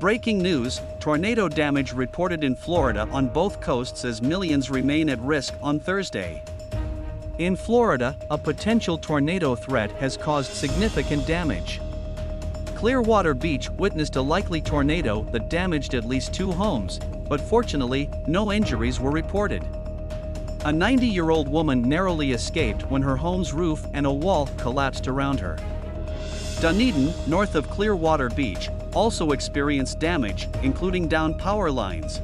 Breaking news, tornado damage reported in Florida on both coasts as millions remain at risk on Thursday. In Florida, a potential tornado threat has caused significant damage. Clearwater Beach witnessed a likely tornado that damaged at least 2 homes, but fortunately, no injuries were reported. A 90-year-old woman narrowly escaped when her home's roof and a wall collapsed around her. Dunedin, north of Clearwater Beach, also experienced damage, including downed power lines.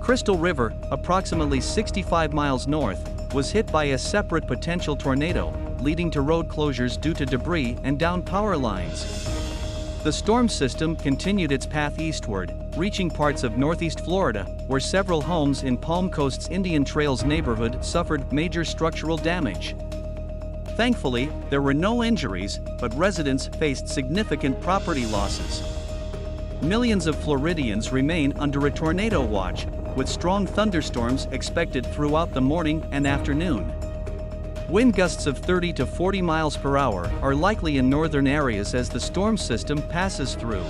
Crystal River, approximately 65 miles north, was hit by a separate potential tornado, leading to road closures due to debris and downed power lines. The storm system continued its path eastward, reaching parts of northeast Florida, where several homes in Palm Coast's Indian Trails neighborhood suffered major structural damage. Thankfully, there were no injuries, but residents faced significant property losses. Millions of Floridians remain under a tornado watch, with strong thunderstorms expected throughout the morning and afternoon. Wind gusts of 30 to 40 miles per hour are likely in northern areas as the storm system passes through.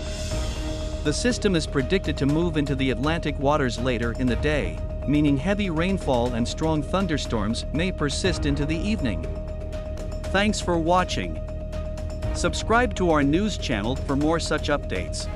The system is predicted to move into the Atlantic waters later in the day, meaning heavy rainfall and strong thunderstorms may persist into the evening. Thanks for watching. Subscribe to our news channel for more such updates.